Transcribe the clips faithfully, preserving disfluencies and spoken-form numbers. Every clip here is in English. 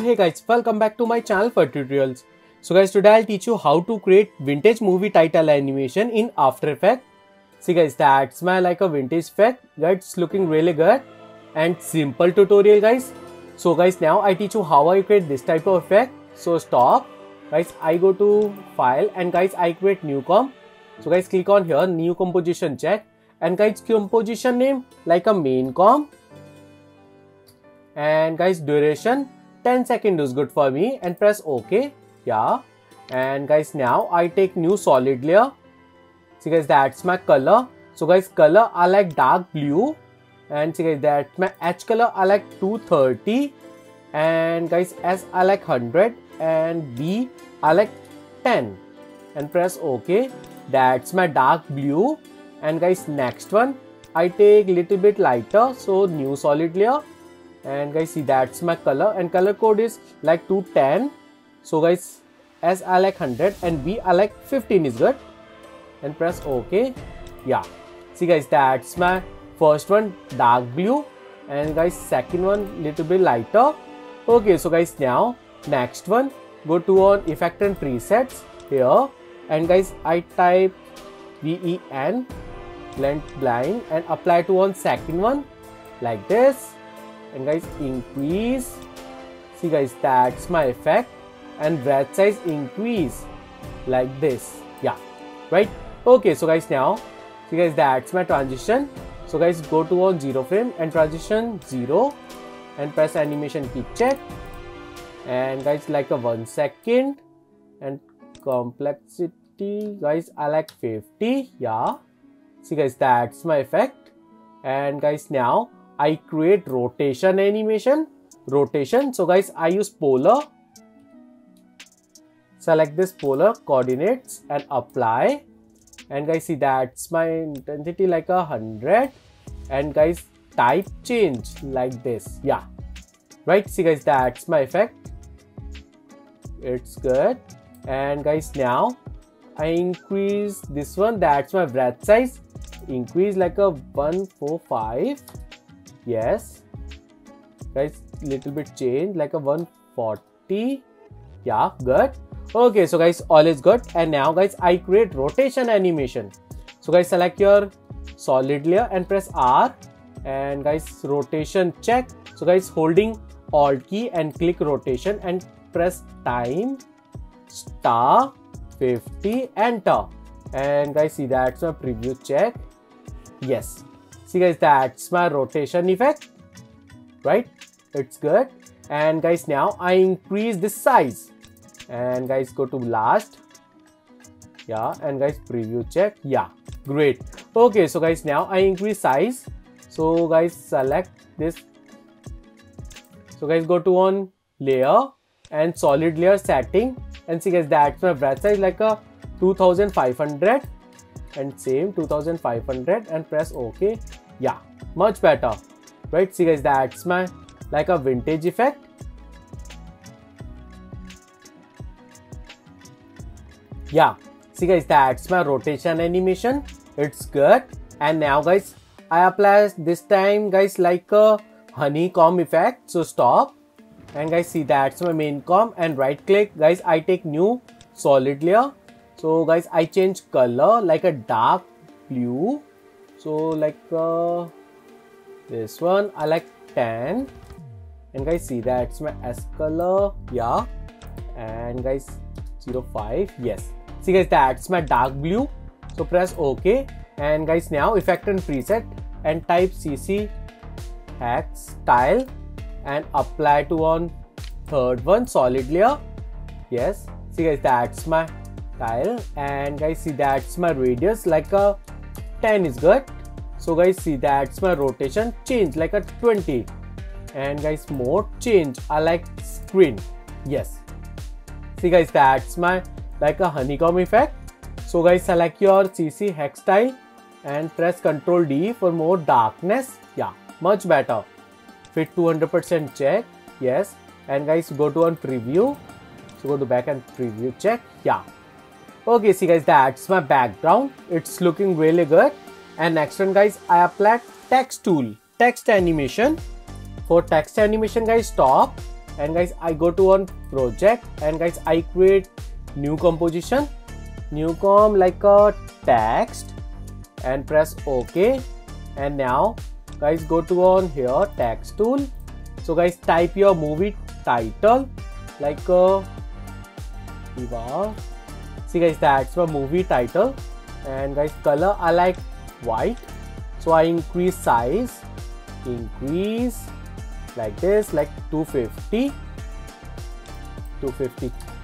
hey guys, welcome back to my channel for tutorials. So guys, today I'll teach you how to create vintage movie title animation in After Effects. See guys, that's my like a vintage effect. It's looking really good and simple tutorial guys. So guys, now I teach you how I create this type of effect. So stop guys, I go to file and guys I create new comp. So guys, click on here, new composition, check, and guys composition name like a main comp. And guys duration ten seconds is good for me and press OK. Yeah. And guys now I take new solid layer. See guys, that's my color. So guys, color I like dark blue. And see guys, that's my edge color I like two thirty. And guys S I like one hundred. And B I like ten. And press OK. That's my dark blue. And guys next one I take little bit lighter. So new solid layer. And guys see, that's my color and color code is like two ten. So guys S I like one hundred and B I like fifteen is good and press OK. Yeah, see guys, that's my first one dark blue and guys second one little bit lighter. Okay, so guys now next one go to on effect and presets here and guys I type V E N blend blind and apply to on second one like this. And guys increase. See guys, that's my effect and red size increase like this. Yeah, right. Okay, so guys now see guys, that's my transition. So guys go to on zero frame and transition zero and press animation key check and guys like a one second and complexity guys I like fifty. Yeah, see guys, that's my effect and guys now I create rotation animation, rotation. So guys, I use polar. Select this polar coordinates and apply. And guys, see that's my intensity like a hundred. And guys, type change like this. Yeah, right. See guys, that's my effect. It's good. And guys, now I increase this one. That's my breadth size. Increase like a one four five. Yes guys, little bit change like a one forty. Yeah, good. Okay, so guys all is good and now guys I create rotation animation. So guys select your solid layer and press R and guys rotation check. So guys holding alt key and click rotation and press time star fifty enter and guys see that's my preview check. Yes. See guys, that's my rotation effect, right? It's good. And guys, now I increase this size and guys go to last. Yeah, and guys preview check. Yeah, great. Okay, so guys, now I increase size. So guys select this. So guys go to on layer and solid layer setting and see guys, that's my breadth size like a two thousand five hundred and same two thousand five hundred and press OK. Yeah, much better, right? See guys, that's my like a vintage effect. Yeah, see guys, that's my rotation animation. It's good. And now guys I apply this time guys like a honeycomb effect. So stop and guys see that's my main comb and right click guys I take new solid layer. So guys I change color like a dark blue. So like uh, this one I like tan and guys see that's my S color. Yeah, and guys zero five. Yes, see guys, that's my dark blue. So press OK and guys now effect and preset and type C C hex style and apply to on third one solid layer. Yes, see guys, that's my tile and guys see that's my radius like a ten is good. So guys see that's my rotation change like a twenty and guys more change I like screen. Yes, see guys, that's my like a honeycomb effect. So guys select your C C hex style and press Ctrl D for more darkness. Yeah, much better. Fit two hundred percent check. Yes, and guys go to on preview. So go to back and preview check. Yeah. Okay, see guys, that's my background. It's looking really good. And next one guys, I apply text tool, text animation. For text animation guys, stop and guys I go to one project and guys I create new composition, new com like a text, and press OK. And now guys go to on here text tool. So guys type your movie title like a wow. See guys, that's my movie title. And guys color I like white, so I increase size, increase like this, like two fifty,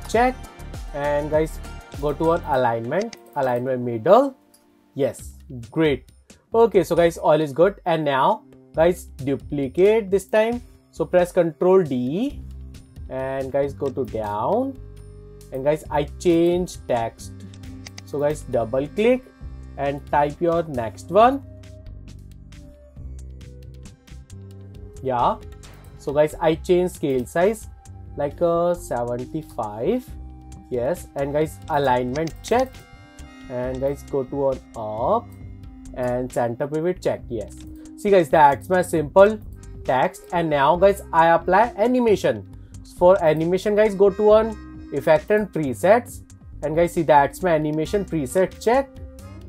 check. And guys go to an alignment, alignment middle, yes, great. Okay, so guys all is good. And now guys duplicate this time, so press Ctrl D and guys go to down, and guys I change text. So guys double click and type your next one. Yeah, so guys I change scale size like a seventy-five, yes. And guys alignment check, and guys go to on up and center pivot check, yes. See guys, that's my simple text. And now guys I apply animation. For animation guys go to on effect and presets, and guys see that's my animation preset check.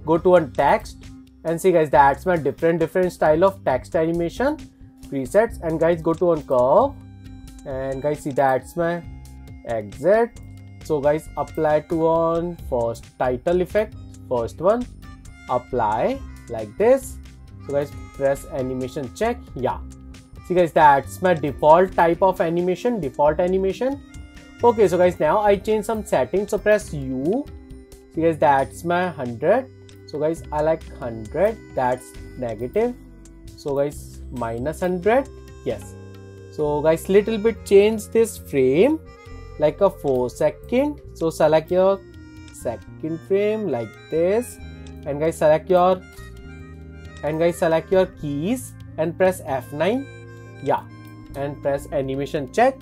Go to on text and see guys that's my different different style of text animation presets. And guys go to on curve, and guys see that's my exit. So guys apply to on first title effect, first one, apply like this. So guys press animation check, yeah. See guys, that's my default type of animation, default animation. Okay, so guys now I change some settings, so press U. See guys, that's my one hundred. So guys I like one hundred, that's negative. So guys minus one hundred, yes. So guys little bit change this frame like a four second. So select your second frame like this, and guys select your and guys select your keys and press F nine, yeah, and press animation check,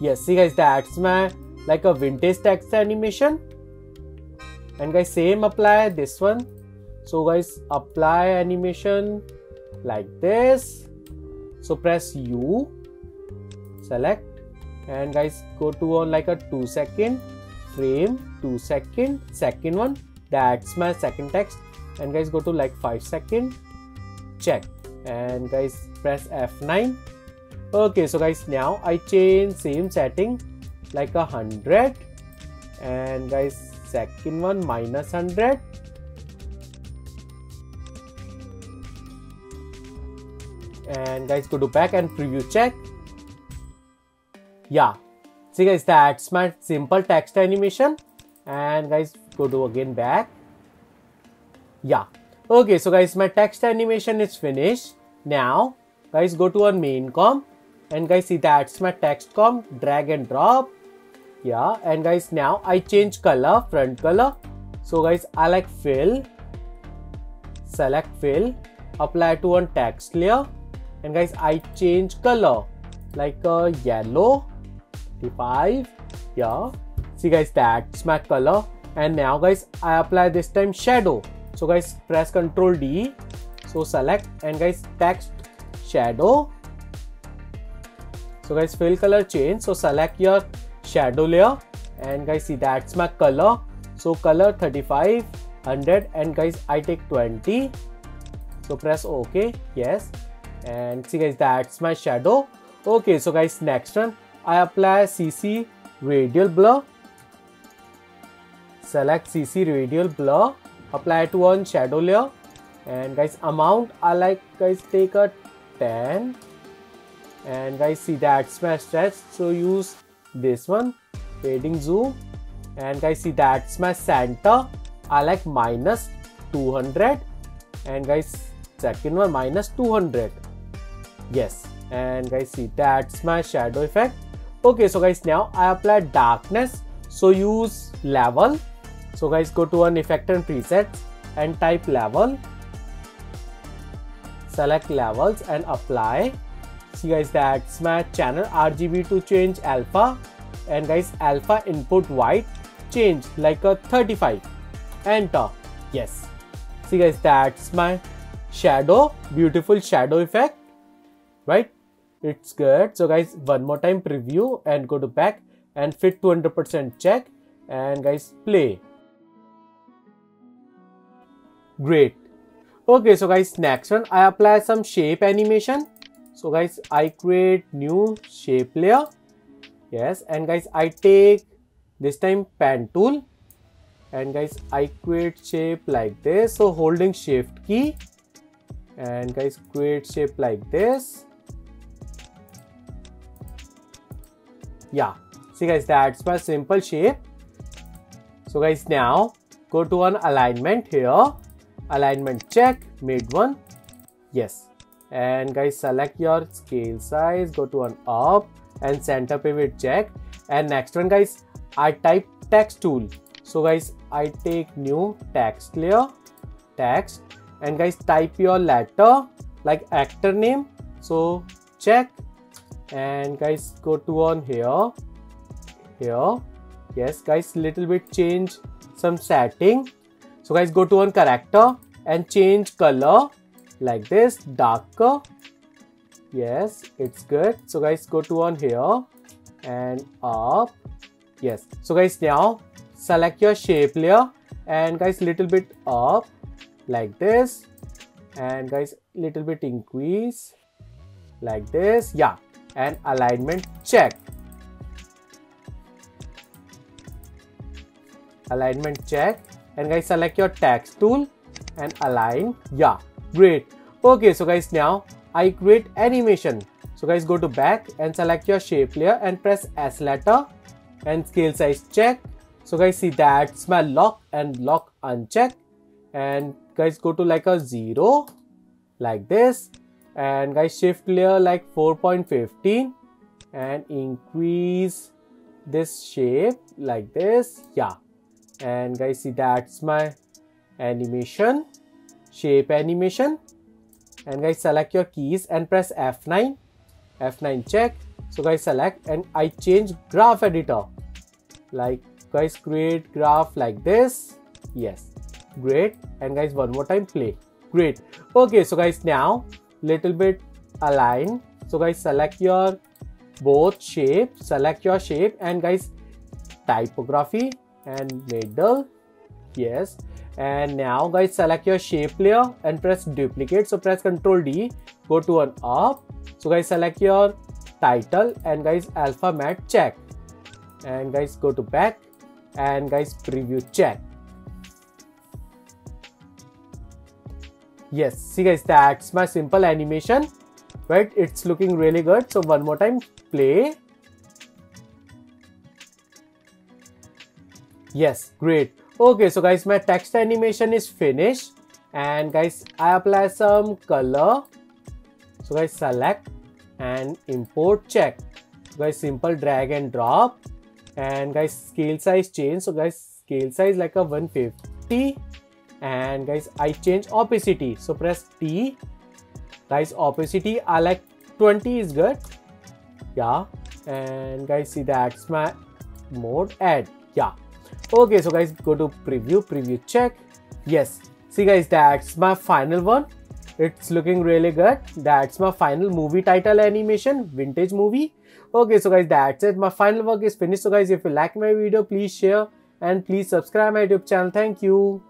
yes. See guys, that's my like a vintage text animation. And guys same apply this one. So guys apply animation like this, so press U, select, and guys go to on like a two second frame, two second, second one, that's my second text. And guys go to like five second, check, and guys press F nine. Okay, so guys now I change same setting like a one hundred, and guys second one minus one hundred. And guys go to back and preview check, yeah. See guys, that's my simple text animation. And guys go to again back, yeah. Okay, so guys my text animation is finished. Now guys go to our main com, and guys see that's my text com, drag and drop, yeah. And guys now I change color, front color. So guys I like fill, select fill, apply to one text layer, and guys I change color like a yellow fifty-five, yeah. See guys, that's my color. And now guys I apply this time shadow. So guys press Ctrl D, so select, and guys text shadow. So guys fill color change, so select your shadow layer, and guys see that's my color. So color thirty-five, one hundred, and guys I take twenty, so press OK, yes. And see guys, that's my shadow. Okay, so guys next one I apply C C radial blur, select C C radial blur, apply to on shadow layer. And guys amount I like guys take a ten, and guys see that's my stretch, so use this one, fading zoom. And guys see that's my center, I like minus two hundred, and guys second one minus two hundred, yes. And guys see that's my shadow effect. Okay, so guys now I apply darkness, so use level. So guys go to an effect and presets and type level, select levels and apply. See guys, that's my channel R G B to change alpha, and guys alpha input white, change like a thirty-five, enter, yes. See guys, that's my shadow, beautiful shadow effect, right? It's good. So guys, one more time preview and go to back and fit to one hundred percent check, and guys play. Great. Okay, so guys, next one I apply some shape animation. So guys, I create new shape layer. Yes, and guys, I take this time pen tool, and guys, I create shape like this. So holding shift key, and guys, create shape like this. Yeah, see guys, that's my simple shape. So guys, now go to an alignment here, alignment check, mid one, yes. And guys, select your scale size, go to an up and center pivot check. And next one guys, I type text tool. So guys, I take new text layer, text, and guys type your letter like actor name. So check, and guys go to on here, here, yes guys, little bit change some setting. So guys, go to on character and change color like this, darker, yes, it's good. So guys, go to on here and up, yes. So guys, now select your shape layer, and guys little bit up like this, and guys little bit increase like this, yeah, and alignment check, alignment check. And guys, select your text tool and align, yeah, great. Okay, so guys, now I create animation. So guys, go to back and select your shape layer and press S letter and scale size check. So guys, see, that's my lock and lock uncheck, and guys go to like a zero like this, and guys shift layer like four point one five and increase this shape like this, yeah. And guys, see, that's my animation, shape animation. And guys, select your keys and press F nine, F nine check. So guys, select, and I change graph editor, like guys create graph like this, yes, great. And guys, one more time play, great. Okay, so guys, now little bit align. So guys, select your both shape, select your shape, and guys typography and middle, yes. And now guys, select your shape layer and press duplicate. So press control D, go to an up. So guys, select your title and guys alpha matte check, and guys go to back and guys preview check, yes. See guys, that's my simple animation, right? It's looking really good. So one more time play. Yes, great. Okay, so guys, my text animation is finished, and guys I apply some color. So guys, select and import check. So guys, simple drag and drop, and guys scale size change. So guys, scale size like a one fifty, and guys I change opacity. So press T, guys opacity I like twenty is good, yeah. And guys, see, that's my mode add, yeah. Okay, so guys, go to preview, preview check, yes. See guys, that's my final one. It's looking really good. That's my final movie title animation, vintage movie. Okay, so guys, that's it. My final work is finished. So guys, if you like my video, please share and please subscribe my YouTube channel. Thank you.